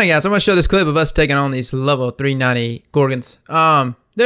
Alright guys, I'm going to show this clip of us taking on these level 390 Gorgons. They're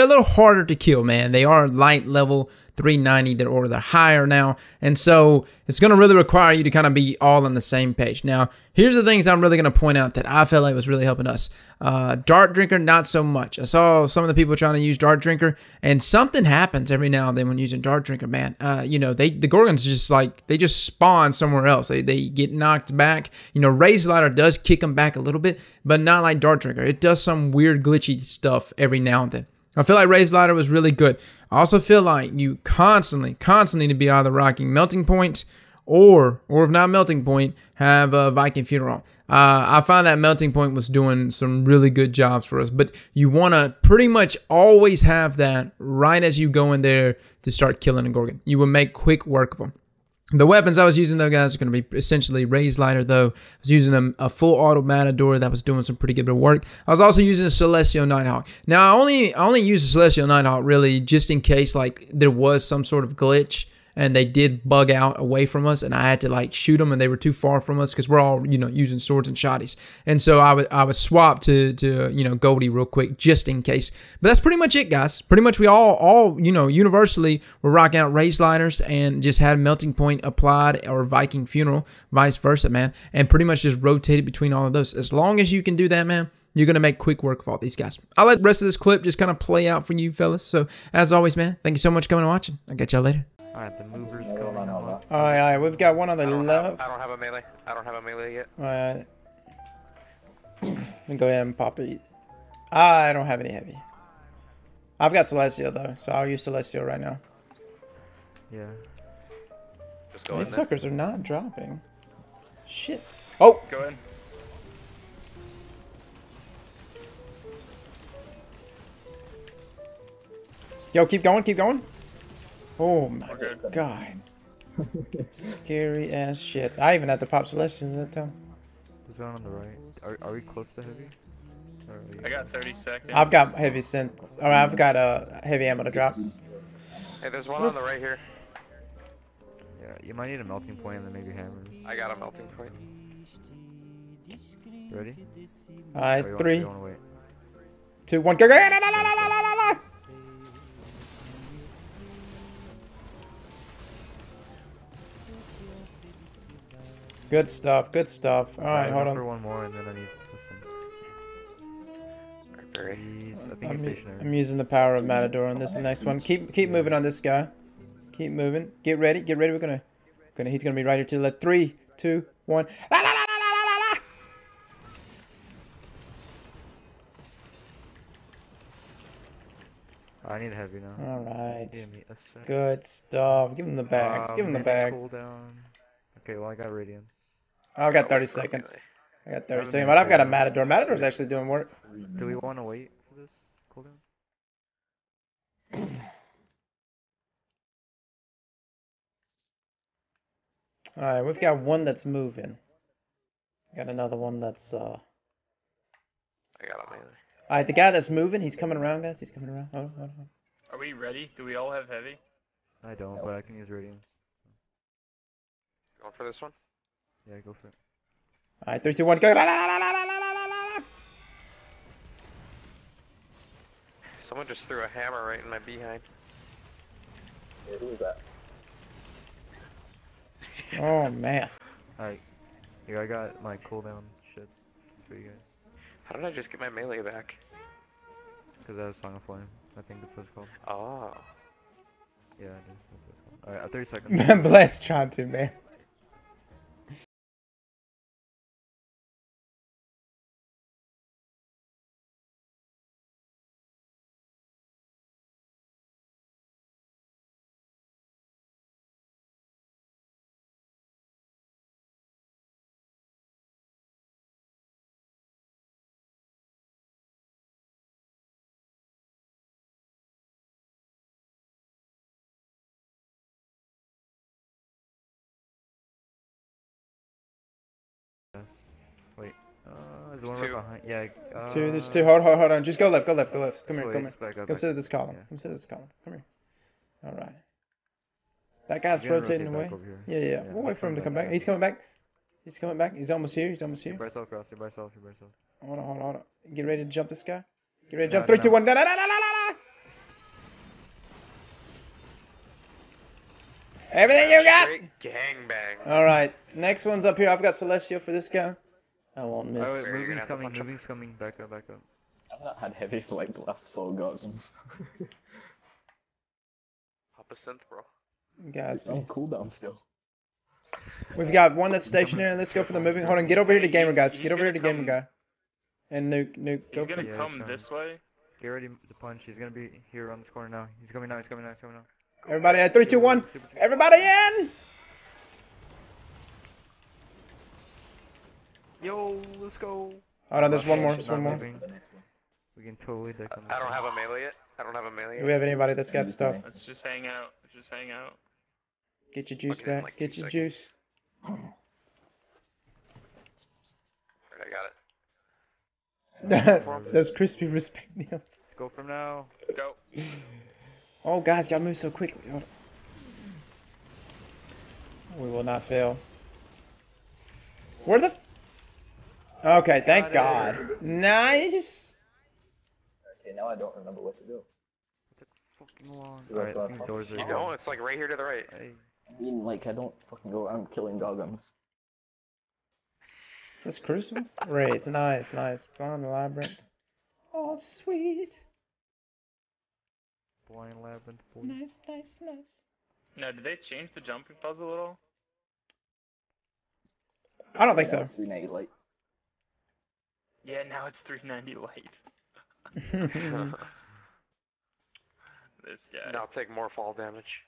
a little harder to kill, man. They are light level 390, they're higher now. And so it's going to really require you to kind of be all on the same page. Now, here's the things I'm really going to point out that I felt like was really helping us. Dark Drinker, not so much. I saw some of the people trying to use Dark Drinker, and something happens every now and then when using Dark Drinker, man. You know, the Gorgons just like, they just spawn somewhere else. They get knocked back. You know, Raze Lighter does kick them back a little bit, but not like Dark Drinker. It does some weird glitchy stuff every now and then. I feel like Raze Lighter was really good. I also feel like you constantly need to be either rocking Melting Point or if not Melting Point, have Viking Funeral. I find that Melting Point was doing some really good jobs for us, but you want to pretty much always have that right as you go in there to start killing a Gorgon. You will make quick work of them. The weapons I was using, though, guys, are going to be essentially Raze Lighter, though. I was using a full auto Matador that was doing some pretty good bit of work. I was also using a Celestial Nighthawk. Now, I only used a Celestial Nighthawk, really, just in case, like, there was some sort of glitch and they did bug out away from us and I had to, like, shoot them and they were too far from us because we're all, you know, using swords and shotties. And so I would swap to you know, Goldie real quick just in case. But that's pretty much it, guys. Pretty much we all you know, universally were rocking out Raze Liners and just had Melting Point applied or Viking Funeral, vice versa, man. And pretty much just rotated between all of those. As long as you can do that, man, you're going to make quick work of all these guys. I'll let the rest of this clip just kind of play out for you fellas. So, as always, man, thank you so much for coming and watching. I'll catch y'all later. Alright, the mover's going on. Alright, we've got one on the left. I don't have a melee. I don't have a melee yet. Alright. Let me go ahead and pop it. I don't have any heavy. I've got Celestial, though, so I'll use Celestial right now. Yeah. Just go in. These suckers are not dropping. Shit. Oh! Go in. Yo, keep going, keep going. Oh my god. Scary ass shit. I even had to pop Celestial that time. There's one on the right. Are we close to heavy? I got 30 seconds. I've got heavy synth. Or I've got heavy ammo to drop. Hey, there's one on the right here. Yeah, you might need a Melting Point and then maybe hammers. I got a Melting Point. You ready? Alright, oh, 3, 2, 1, go, go, la, la, la, la, la, la. Good stuff, good stuff. Alright, hold on. One more and then I need this one. I'm using the power of Matador on this next one. Keep moving on this guy. Keep moving. Get ready, get ready. We're gonna, he's gonna be right here to the left. 3, 2, 1. La, la, la, la, la, la, la. I need a heavy now. Alright. Good stuff. Give him the bags. Give him the bags. Cool down. Okay, well I got Radiant. I've got 30 seconds. I got 30 seconds, but I've got a Matador. Matador's actually doing work. Do we want to wait for this cooldown? Alright, we've got one that's moving. Got another one that's, I got a melee. Alright, the guy that's moving, he's coming around, guys. He's coming around. Hold on, hold on. Are we ready? Do we all have heavy? I don't, but I can use Radiant. Going for this one? Yeah, go for it. Alright, 3, 2, 1, go! La, la, la, la, la, la, la. Someone just threw a hammer right in my behind. Yeah, who was that? Oh, man. Alright, here I got my cooldown shit for you guys. How did I just get my melee back? Because I was Song of Flame. I think that's what it's called. Oh. Yeah, I think that's what it's called. Alright, 30 seconds. Man, bless John too, man. Wait, there's one right behind. Yeah, two, there's two. Hold on. Just go left, go left, go left. Come here, come here. Go sit at this column. Come sit at this column. Come here. Alright. That guy's rotating away. Yeah, yeah. We'll wait for him to come back. He's coming back. He's coming back. He's almost here. He's almost here. You're by yourself, Ross. You're by yourself. Hold on. Get ready to jump this guy. Get ready to jump. 3, 2, 1. Da-da-da-da-da-da-da! Everything you got! Straight gangbang. Alright. Next one's up here. I've got Celestial for this guy. I won't miss. Oh, wait, moving's coming. Back up. I've not had heavy for like the last 4 goggles. Pop a synth, bro. Guys, it's on cooldown still. We've got one that's stationary. Let's go for the moving. Hold on, get over here to gamer, guys. Get over here to gamer guy. And nuke. He's gonna come this way. Get ready to punch. He's gonna be here on this corner now. He's coming now. Everybody, 3, 2, 1. Everybody in! Yo, let's go. Hold on, there's one more. We can totally deck him. I don't have a melee yet. Do we have anybody that's got stuff? Let's just hang out. Get your juice back. Like get your juice. Alright, I got it. Those crispy respect meals. Let's go from now. Go. Oh, guys, y'all move so quickly. We will not fail. Where the? Okay, thank God. Nice. Okay, now I don't remember what to do. Alright, I think doors are you know, it's like right here to the right. I mean, like, I don't fucking go around killing goggums. Is this Crucible? Right, it's nice. Blind Labyrinth. Oh, sweet. Blind Labyrinth. Boy. Nice. Now, did they change the jumping puzzle at all? I don't think so. It's 390 light. Yeah, now it's 390 light. This guy. I'll take more fall damage.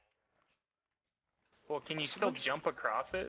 Well, can you still jump across it?